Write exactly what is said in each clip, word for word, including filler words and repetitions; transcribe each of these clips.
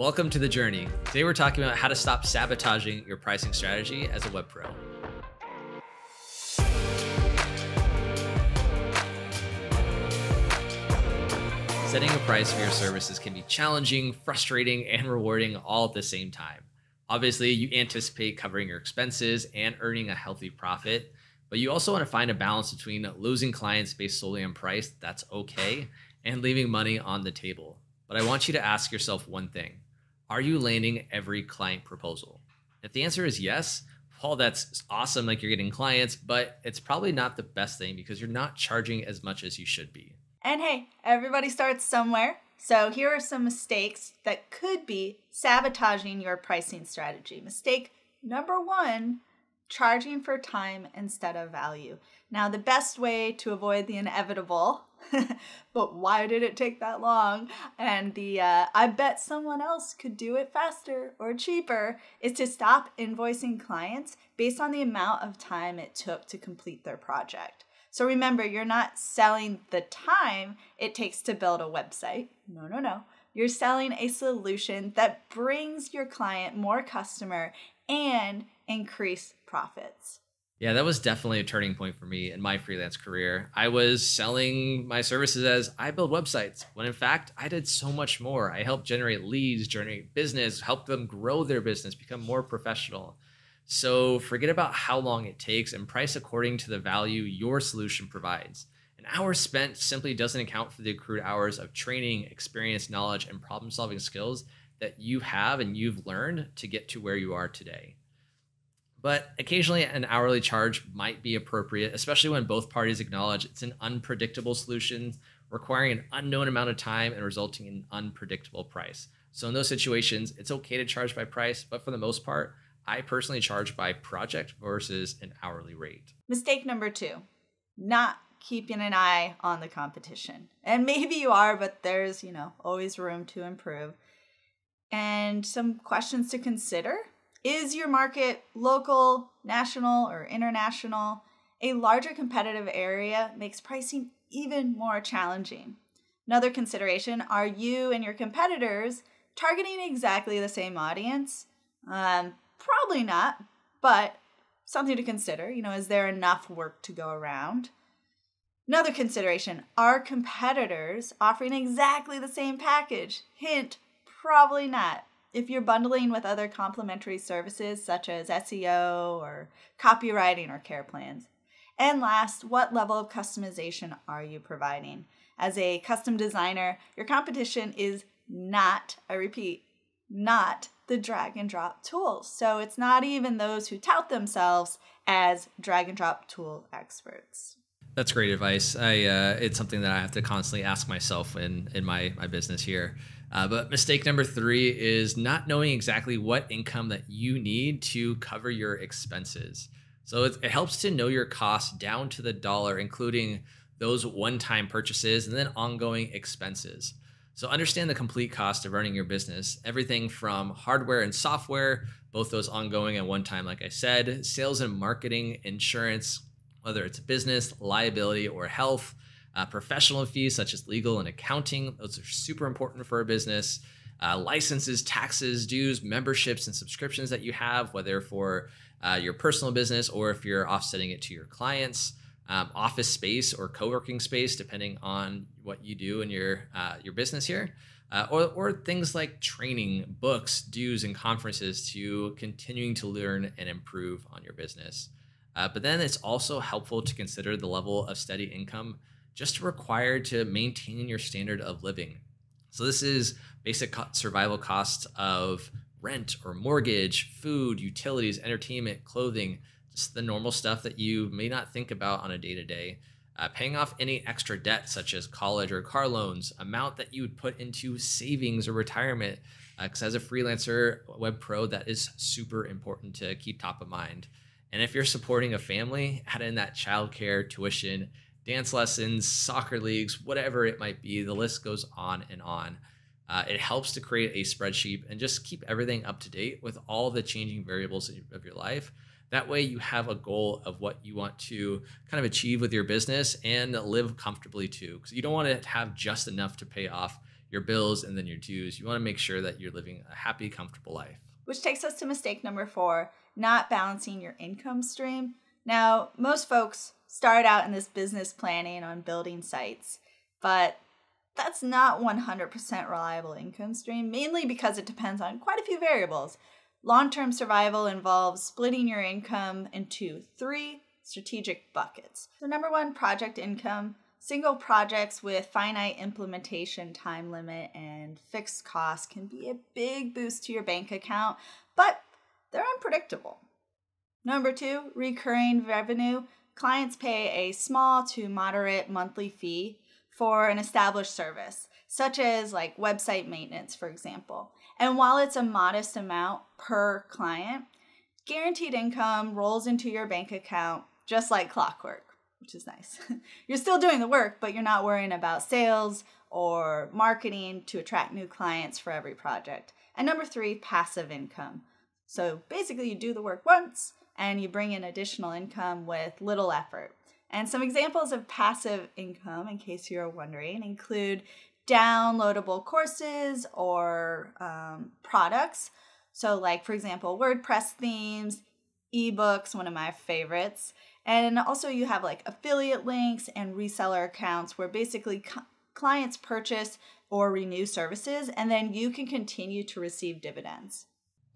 Welcome to The Journey. Today we're talking about how to stop sabotaging your pricing strategy as a web pro. Setting a price for your services can be challenging, frustrating, and rewarding all at the same time. Obviously, you anticipate covering your expenses and earning a healthy profit, but you also want to find a balance between losing clients based solely on price, that's okay, and leaving money on the table. But I want you to ask yourself one thing. Are you landing every client proposal? If the answer is yes, Paul, that's awesome, like you're getting clients, but it's probably not the best thing because you're not charging as much as you should be. And hey, everybody starts somewhere. So here are some mistakes that could be sabotaging your pricing strategy. Mistake number one, charging for time instead of value. Now, the best way to avoid the inevitable but why did it take that long? And the uh, I bet someone else could do it faster or cheaper is to stop invoicing clients based on the amount of time it took to complete their project. So remember, you're not selling the time it takes to build a website. No, no, no. You're selling a solution that brings your client more customer and increase profits. Yeah, that was definitely a turning point for me in my freelance career. I was selling my services as I build websites, when in fact, I did so much more. I helped generate leads, generate business, help them grow their business, become more professional. So forget about how long it takes and price according to the value your solution provides. An hour spent simply doesn't account for the accrued hours of training, experience, knowledge, and problem-solving skills that you have and you've learned to get to where you are today. But occasionally an hourly charge might be appropriate, especially when both parties acknowledge it's an unpredictable solution, requiring an unknown amount of time and resulting in an unpredictable price. So in those situations, it's okay to charge by price, but for the most part, I personally charge by project versus an hourly rate. Mistake number two, not keeping an eye on the competition. And maybe you are, but there's, you know, always room to improve. And some questions to consider. Is your market local, national, or international? A larger competitive area makes pricing even more challenging. Another consideration, are you and your competitors targeting exactly the same audience? Um, probably not, but something to consider. You know, is there enough work to go around? Another consideration, are competitors offering exactly the same package? Hint, probably not. If you're bundling with other complementary services such as S E O or copywriting or care plans. And last, what level of customization are you providing? As a custom designer, your competition is not, I repeat, not the drag and drop tools. So it's not even those who tout themselves as drag and drop tool experts. That's great advice. I, uh, it's something that I have to constantly ask myself in, in my, my business here. Uh, but mistake number three is not knowing exactly what income that you need to cover your expenses. So it, it helps to know your costs down to the dollar, including those one-time purchases and then ongoing expenses. So understand the complete cost of running your business, everything from hardware and software, both those ongoing and one-time, like I said, sales and marketing, insurance, whether it's business, liability, or health, uh, professional fees such as legal and accounting. Those are super important for a business. Uh, licenses, taxes, dues, memberships, and subscriptions that you have, whether for uh, your personal business or if you're offsetting it to your clients. Um, office space or co-working space, depending on what you do in your uh, your business here. Uh, or, or things like training, books, dues, and conferences to continuing to learn and improve on your business. Uh, but then it's also helpful to consider the level of steady income just required to maintain your standard of living. So this is basic co- survival costs of rent or mortgage, food, utilities, entertainment, clothing, just the normal stuff that you may not think about on a day-to-day. Uh, paying off any extra debt such as college or car loans, amount that you would put into savings or retirement. Because uh, as a freelancer, web pro, that is super important to keep top of mind. And if you're supporting a family, add in that childcare, tuition, dance lessons, soccer leagues, whatever it might be, the list goes on and on. Uh, it helps to create a spreadsheet and just keep everything up to date with all the changing variables of your life. That way you have a goal of what you want to kind of achieve with your business and live comfortably too, because you don't want to have just enough to pay off your bills and then your dues. You want to make sure that you're living a happy, comfortable life. Which takes us to mistake number four, not balancing your income stream. Now, most folks start out in this business planning on building sites, but that's not one hundred percent reliable income stream, mainly because it depends on quite a few variables. Long-term survival involves splitting your income into three strategic buckets. So number one, project income, single projects with finite implementation time limit and fixed costs can be a big boost to your bank account, but they're unpredictable. Number two, recurring revenue. Clients pay a small to moderate monthly fee for an established service, such as like website maintenance, for example. And while it's a modest amount per client, guaranteed income rolls into your bank account just like clockwork, which is nice. You're still doing the work, but you're not worrying about sales or marketing to attract new clients for every project. And number three, passive income. So basically you do the work once and you bring in additional income with little effort. And some examples of passive income, in case you're wondering, include downloadable courses or um, products. So like, for example, WordPress themes, ebooks, one of my favorites. And also you have like affiliate links and reseller accounts where basically clients purchase or renew services, and then you can continue to receive dividends.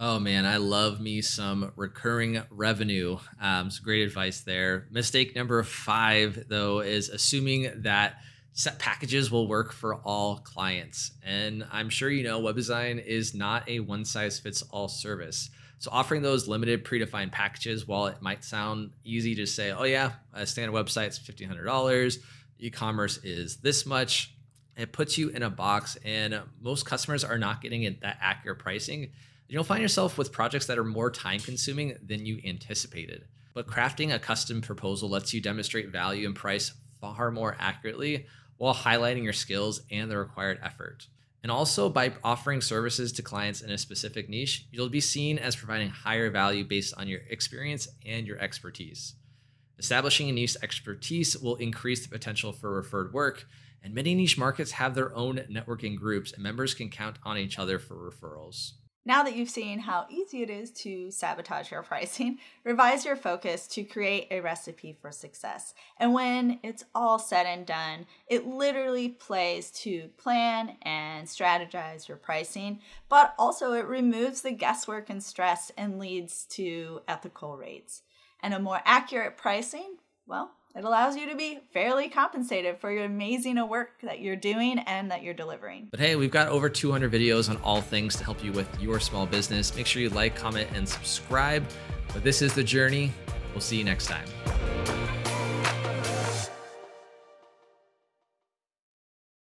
Oh man, I love me some recurring revenue. Um, some great advice there. Mistake number five, though, is assuming that set packages will work for all clients. And I'm sure you know web design is not a one-size-fits-all service. So offering those limited predefined packages, while it might sound easy to say, oh yeah, a standard website's fifteen hundred dollars, e-commerce is this much, it puts you in a box, and most customers are not getting it that accurate pricing. You'll find yourself with projects that are more time-consuming than you anticipated. But crafting a custom proposal lets you demonstrate value and price far more accurately while highlighting your skills and the required effort. And also, by offering services to clients in a specific niche, you'll be seen as providing higher value based on your experience and your expertise. Establishing a niche expertise will increase the potential for referred work, and many niche markets have their own networking groups, and members can count on each other for referrals. Now that you've seen how easy it is to sabotage your pricing, revise your focus to create a recipe for success. And when it's all said and done, it literally plays to plan and strategize your pricing, but also it removes the guesswork and stress and leads to ethical rates. And a more accurate pricing, well, it allows you to be fairly compensated for your amazing work that you're doing and that you're delivering. But hey, we've got over two hundred videos on all things to help you with your small business. Make sure you like, comment, and subscribe. But this is The Journey. We'll see you next time.